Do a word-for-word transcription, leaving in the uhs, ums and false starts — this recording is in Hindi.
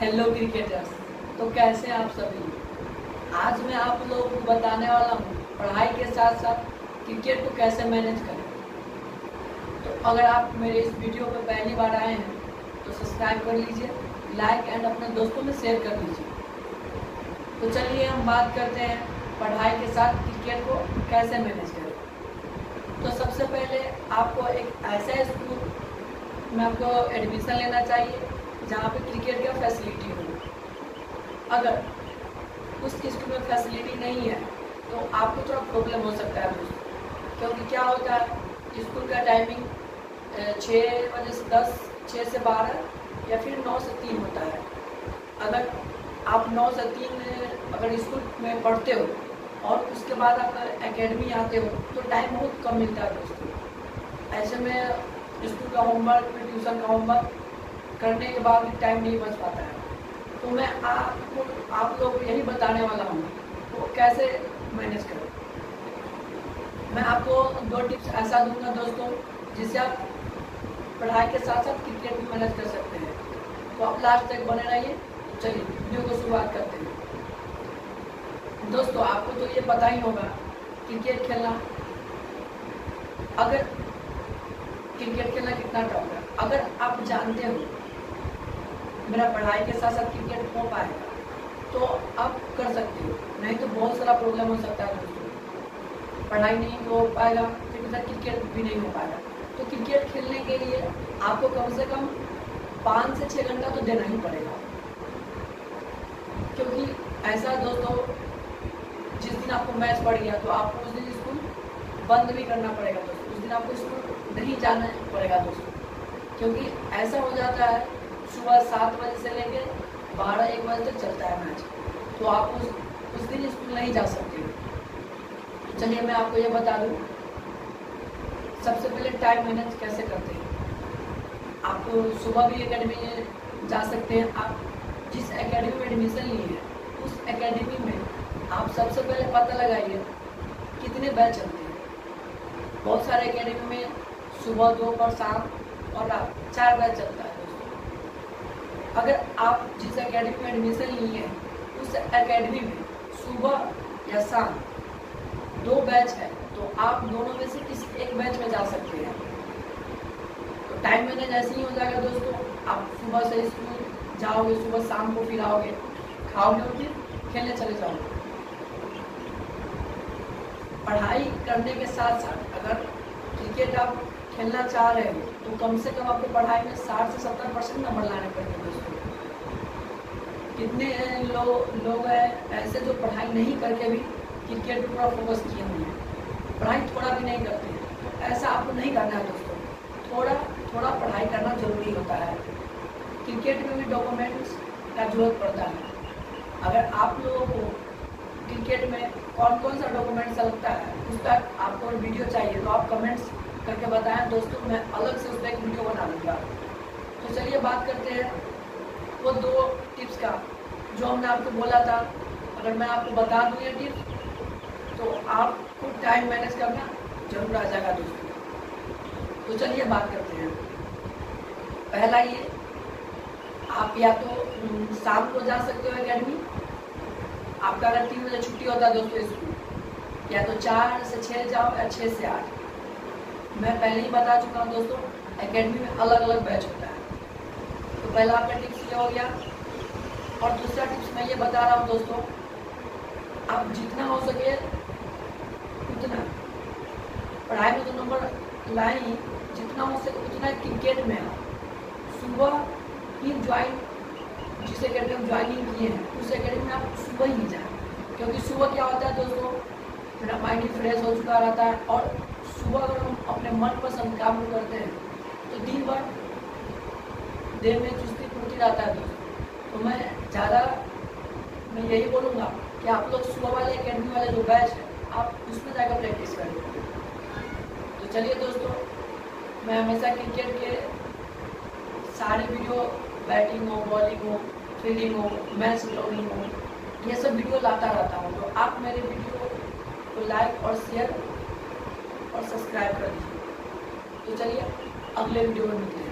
हेलो क्रिकेटर्स, तो कैसे आप सभी। आज मैं आप लोगों को बताने वाला हूँ पढ़ाई के साथ साथ क्रिकेट को कैसे मैनेज करें। तो अगर आप मेरे इस वीडियो पर पहली बार आए हैं तो सब्सक्राइब कर लीजिए, लाइक एंड अपने दोस्तों में शेयर कर लीजिए। तो चलिए हम बात करते हैं पढ़ाई के साथ क्रिकेट को कैसे मैनेज करें। तो सबसे पहले आपको एक ऐसा स्कूल में आपको एडमिशन लेना चाहिए जहाँ पे क्रिकेट का फैसिलिटी हो। अगर उस स्कूल में फैसिलिटी नहीं है तो आपको थोड़ा प्रॉब्लम हो सकता है, क्योंकि क्या होता है स्कूल का टाइमिंग छः बजे से दस, छः से बारह या फिर नौ से तीन होता है। अगर आप नौ से तीन अगर स्कूल में पढ़ते हो और उसके बाद आप एकेडमी आते हो तो टाइम बहुत कम मिलता है दोस्तों। ऐसे में स्कूल का होमवर्क, ट्यूशन का होमवर्क करने के बाद भी टाइम नहीं बच पाता है। तो मैं आपको आप लोग यही बताने वाला हूँ तो कैसे मैनेज करें। मैं आपको दो टिप्स ऐसा दूंगा दोस्तों जिससे आप पढ़ाई के साथ साथ क्रिकेट भी मैनेज कर सकते हैं। तो आप लास्ट तक बने रहिए। चलिए वीडियो को शुरुआत करते हैं। दोस्तों आपको तो ये पता ही होगा क्रिकेट खेलना अगर क्रिकेट खेलना कितना टफ है। अगर आप जानते हो मेरा पढ़ाई के साथ साथ क्रिकेट हो पाएगा तो आप कर सकते हो, नहीं तो बहुत सारा प्रॉब्लम हो सकता है दोस्तों। पढ़ाई नहीं हो पाएगा फिर उधर क्रिकेट भी नहीं हो पाएगा। तो क्रिकेट खेलने के लिए आपको कम से कम पाँच से छः घंटा तो देना ही पड़ेगा, क्योंकि ऐसा दोस्तों जिस दिन आपको मैच पड़ गया तो आपको उस दिन स्कूल बंद भी करना पड़ेगा दोस्तों। उस दिन आपको स्कूल नहीं जाना पड़ेगा दोस्तों, क्योंकि ऐसा हो जाता है सुबह सात बजे से लेके बारह एक बजे तक चलता है मैच, तो आप उस उस दिन स्कूल नहीं जा सकते। तो चलिए मैं आपको ये बता दूँ सबसे पहले टाइम मैनेज कैसे करते हैं। आपको सुबह भी एकेडमी में जा सकते हैं। आप जिस एकेडमी में एडमिशन लिए हैं उस एकेडमी में आप सबसे पहले पता लगाइए कितने बैच चलते हैं। बहुत सारे एकेडमी में सुबह, दोपहर, शाम और आप चार बैच चलता है दोस्तों। अगर आप जिस एकेडमी में एडमिशन लिए हैं उस एकेडमी में सुबह या शाम दो बैच है तो आप दोनों में से किसी एक बैच में जा सकते हैं। तो टाइम मैनेज ऐसे ही हो जाएगा दोस्तों। आप सुबह से स्कूल जाओगे, सुबह शाम को फिर आओगे, खाओगे और फिर खेलने चले जाओगे। पढ़ाई करने के साथ साथ अगर क्रिकेट आप खेलना चाह रहे हो तो कम से कम आपको पढ़ाई में साठ से सत्तर परसेंट नंबर लाने पड़ेंगे दोस्तों। कितने लोग लोग हैं ऐसे जो पढ़ाई नहीं करके भी क्रिकेट पर पूरा फोकस किए हुए हैं, पढ़ाई थोड़ा भी नहीं करते हैं। तो ऐसा आपको नहीं करना है दोस्तों। थोड़ा थोड़ा पढ़ाई करना ज़रूरी होता है। क्रिकेट में भी डॉक्यूमेंट्स का जरूरत पड़ता है। अगर आप लोगों को क्रिकेट में कौन कौन सा डॉक्यूमेंट्स लगता है उसका आपको वीडियो चाहिए तो आप कमेंट्स करके बताएं दोस्तों, मैं अलग से उसका एक वीडियो बना दूँगा। तो चलिए बात करते हैं वो दो टिप्स का जो हमने आपको बोला था। अगर मैं आपको बता दूँ ये टिप्स तो आपको टाइम मैनेज करना जरूर आ जाएगा दोस्तों। तो चलिए बात करते हैं। पहला ये आप या तो शाम को जा सकते हो एकेडमी। आपका अगर तीन बजे छुट्टी होता है दोस्तों स्कूल, या तो चार से छः जाओ या छः से आठ। मैं पहले ही बता चुका हूँ दोस्तों एकेडमी में अलग अलग बैच होता है। तो पहला आपका टिप्स ये हो गया। और दूसरा टिप्स मैं ये बता रहा हूँ दोस्तों, आप जितना हो सके उतना पढ़ाई में तो नंबर लाएं ही, जितना हो सके उतना क्रिकेट में आप सुबह ही ज्वाइन, जिस एकेडमी में ज्वाइनिंग किए हैं उस एकेडमी में आप सुबह ही जाएँ, क्योंकि सुबह क्या होता है दोस्तों मेरा माइंड फ्रेश हो चुका रहता है। और सुबह अगर हम अपने मनपसंद काम करते हैं तो दिन भर देर में चुस्ती फुर्ती रहता है दोस्तों। तो मैं ज़्यादा मैं यही बोलूँगा कि आप लोग सुबह वाले एकेडमी वाले जो बैच है आप उसमें जाकर प्रैक्टिस करें। तो चलिए दोस्तों, मैं हमेशा क्रिकेट के सारे वीडियो बैटिंग हो, बॉलिंग हो, फील्डिंग हो, मैच ब्लॉगिंग हो, ये सब वीडियो लाता रहता हूँ। तो आप मेरे वीडियो को लाइक और शेयर और सब्सक्राइब कर दीजिए। तो चलिए अगले वीडियो में मिलते हैं।